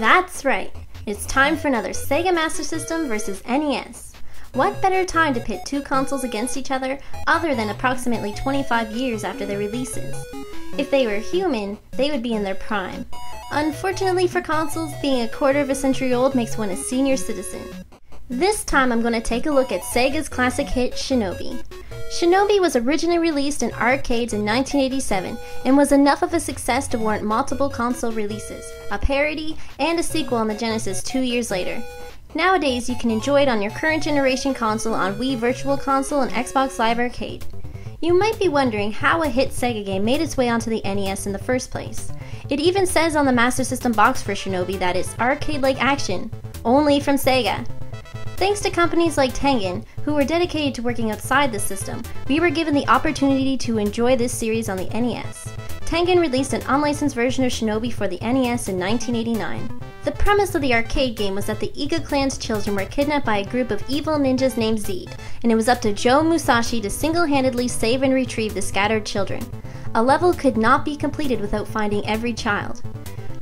That's right! It's time for another Sega Master System versus NES. What better time to pit two consoles against each other other than approximately 25 years after their releases? If they were human, they would be in their prime. Unfortunately for consoles, being a quarter of a century old makes one a senior citizen. This time I'm going to take a look at Sega's classic hit Shinobi. Shinobi was originally released in arcades in 1987 and was enough of a success to warrant multiple console releases, a parody, and a sequel on the Genesis 2 years later. Nowadays you can enjoy it on your current generation console on Wii Virtual Console and Xbox Live Arcade. You might be wondering how a hit Sega game made its way onto the NES in the first place. It even says on the Master System box for Shinobi that it's arcade-like action, only from Sega. Thanks to companies like Tengen, who were dedicated to working outside the system, we were given the opportunity to enjoy this series on the NES. Tengen released an unlicensed version of Shinobi for the NES in 1989. The premise of the arcade game was that the Iga clan's children were kidnapped by a group of evil ninjas named Zeed, and it was up to Joe Musashi to single-handedly save and retrieve the scattered children. A level could not be completed without finding every child.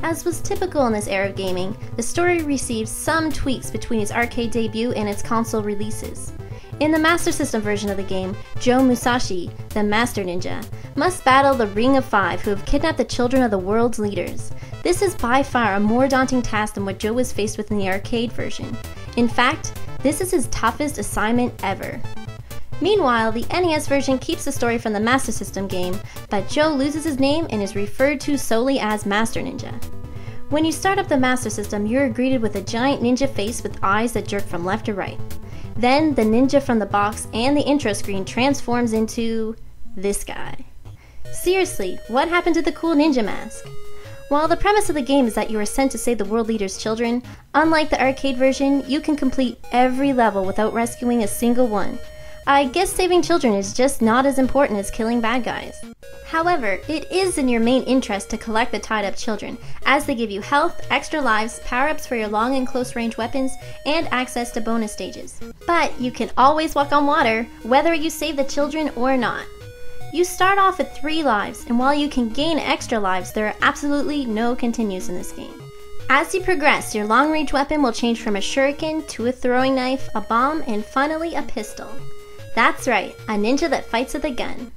As was typical in this era of gaming, the story received some tweaks between its arcade debut and its console releases. In the Master System version of the game, Joe Musashi, the Master Ninja, must battle the Ring of Five who have kidnapped the children of the world's leaders. This is by far a more daunting task than what Joe was faced with in the arcade version. In fact, this is his toughest assignment ever. Meanwhile, the NES version keeps the story from the Master System game, but Joe loses his name and is referred to solely as Master Ninja. When you start up the Master System, you are greeted with a giant ninja face with eyes that jerk from left to right. Then, the ninja from the box and the intro screen transforms into this guy. Seriously, what happened to the cool ninja mask? While the premise of the game is that you are sent to save the world leader's children, unlike the arcade version, you can complete every level without rescuing a single one. I guess saving children is just not as important as killing bad guys. However, it is in your main interest to collect the tied up children, as they give you health, extra lives, power-ups for your long and close range weapons, and access to bonus stages. But you can always walk on water, whether you save the children or not. You start off with 3 lives, and while you can gain extra lives, there are absolutely no continues in this game. As you progress, your long range weapon will change from a shuriken to a throwing knife, a bomb, and finally a pistol. That's right, a ninja that fights with a gun.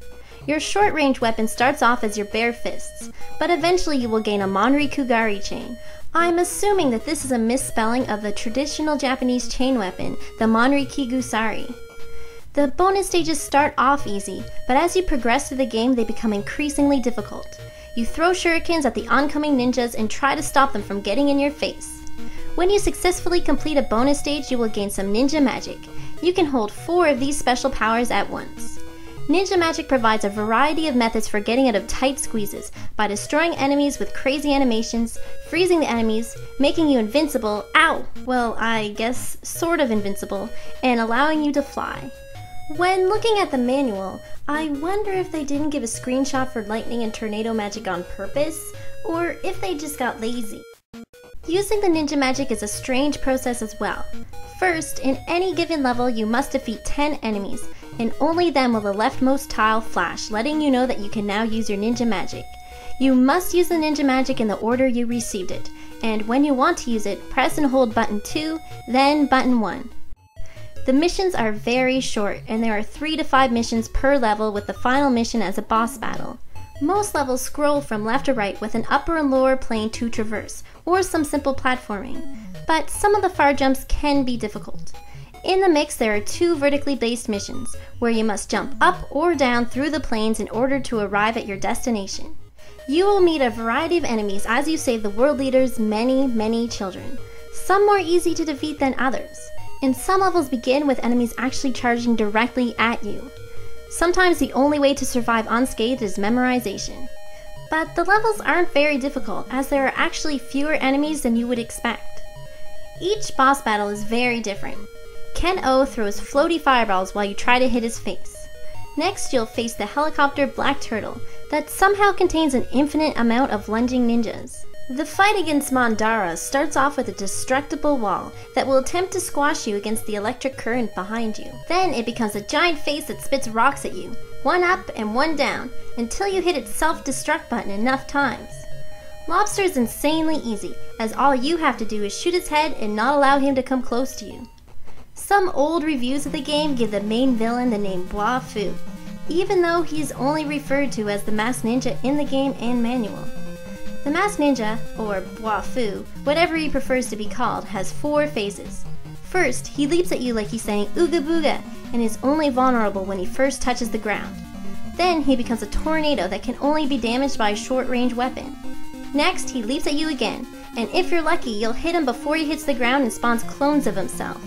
Your short-range weapon starts off as your bare fists, but eventually you will gain a Manrikigusari chain. I'm assuming that this is a misspelling of the traditional Japanese chain weapon, the Manrikigusari. The bonus stages start off easy, but as you progress through the game they become increasingly difficult. You throw shurikens at the oncoming ninjas and try to stop them from getting in your face. When you successfully complete a bonus stage, you will gain some ninja magic. You can hold 4 of these special powers at once. Ninja magic provides a variety of methods for getting out of tight squeezes by destroying enemies with crazy animations, freezing the enemies, making you invincible, ow, well I guess sort of invincible, and allowing you to fly. When looking at the manual, I wonder if they didn't give a screenshot for lightning and tornado magic on purpose, or if they just got lazy. Using the ninja magic is a strange process as well. First, in any given level you must defeat 10 enemies, and only then will the leftmost tile flash, letting you know that you can now use your ninja magic. You must use the ninja magic in the order you received it, and when you want to use it, press and hold button 2, then button 1. The missions are very short, and there are 3 to 5 missions per level with the final mission as a boss battle. Most levels scroll from left to right with an upper and lower plane to traverse, or some simple platforming, but some of the far jumps can be difficult. In the mix there are 2 vertically based missions, where you must jump up or down through the planes in order to arrive at your destination. You will meet a variety of enemies as you save the world leader's many children, some more easy to defeat than others, and some levels begin with enemies actually charging directly at you. Sometimes the only way to survive unscathed is memorization. But the levels aren't very difficult, as there are actually fewer enemies than you would expect. Each boss battle is very different. Ken-O throws floaty fireballs while you try to hit his face. Next you'll face the helicopter Black Turtle, that somehow contains an infinite amount of lunging ninjas. The fight against Mandara starts off with a destructible wall that will attempt to squash you against the electric current behind you. Then it becomes a giant face that spits rocks at you, 1 up and 1 down, until you hit its self-destruct button enough times. Lobster is insanely easy, as all you have to do is shoot his head and not allow him to come close to you. Some old reviews of the game give the main villain the name Boa Fu, even though he is only referred to as the Masked Ninja in the game and manual. The Masked Ninja, or Boa Fu, whatever he prefers to be called, has four phases. First, he leaps at you like he's saying ooga booga and is only vulnerable when he first touches the ground. Then he becomes a tornado that can only be damaged by a short-range weapon. Next, he leaps at you again, and if you're lucky, you'll hit him before he hits the ground and spawns clones of himself.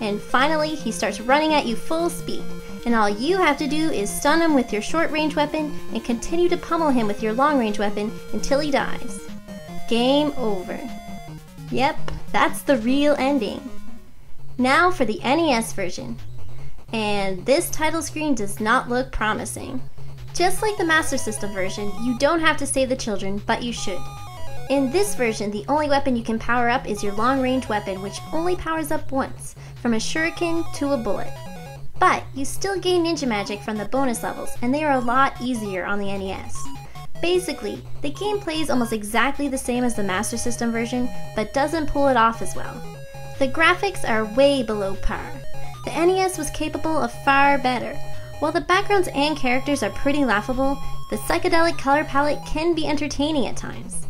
And finally, he starts running at you full speed, and all you have to do is stun him with your short-range weapon and continue to pummel him with your long-range weapon until he dies. Game over. Yep, that's the real ending. Now for the NES version. And this title screen does not look promising. Just like the Master System version, you don't have to save the children, but you should. In this version, the only weapon you can power up is your long-range weapon, which only powers up once, from a shuriken to a bullet. But you still gain ninja magic from the bonus levels, and they are a lot easier on the NES. Basically, the game plays almost exactly the same as the Master System version, but doesn't pull it off as well. The graphics are way below par. The NES was capable of far better. While the backgrounds and characters are pretty laughable, the psychedelic color palette can be entertaining at times.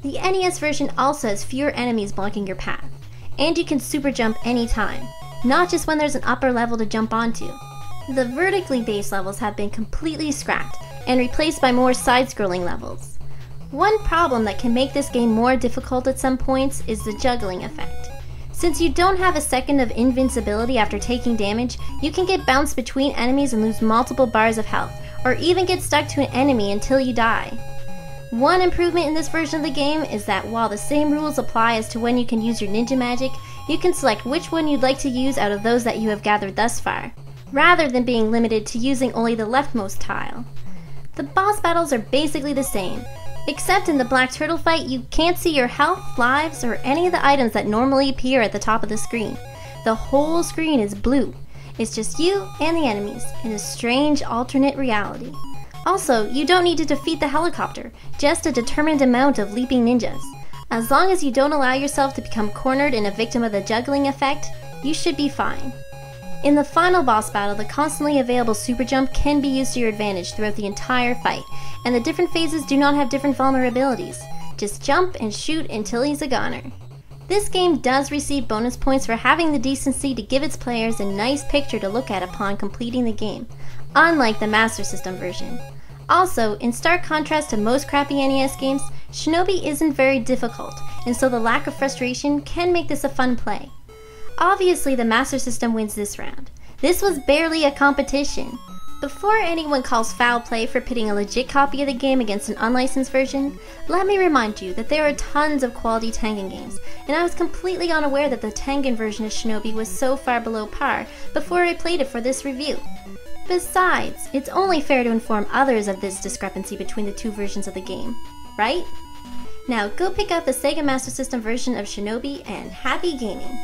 The NES version also has fewer enemies blocking your path, and you can super jump anytime, not just when there's an upper level to jump onto. The vertically based levels have been completely scrapped and replaced by more side-scrolling levels. One problem that can make this game more difficult at some points is the juggling effect. Since you don't have a second of invincibility after taking damage, you can get bounced between enemies and lose multiple bars of health, or even get stuck to an enemy until you die. One improvement in this version of the game is that while the same rules apply as to when you can use your ninja magic, you can select which one you'd like to use out of those that you have gathered thus far, rather than being limited to using only the leftmost tile. The boss battles are basically the same. Except in the Black Turtle fight, you can't see your health, lives, or any of the items that normally appear at the top of the screen. The whole screen is blue. It's just you and the enemies in a strange alternate reality. Also, you don't need to defeat the helicopter, just a determined amount of leaping ninjas. As long as you don't allow yourself to become cornered and a victim of the juggling effect, you should be fine. In the final boss battle, the constantly available super jump can be used to your advantage throughout the entire fight, and the different phases do not have different vulnerabilities. Just jump and shoot until he's a goner. This game does receive bonus points for having the decency to give its players a nice picture to look at upon completing the game, unlike the Master System version. Also, in stark contrast to most crappy NES games, Shinobi isn't very difficult, and so the lack of frustration can make this a fun play. Obviously, the Master System wins this round. This was barely a competition. Before anyone calls foul play for pitting a legit copy of the game against an unlicensed version, let me remind you that there are tons of quality Tengen games, and I was completely unaware that the Tengen version of Shinobi was so far below par before I played it for this review. Besides, it's only fair to inform others of this discrepancy between the two versions of the game, right? Now go pick up the Sega Master System version of Shinobi, and happy gaming!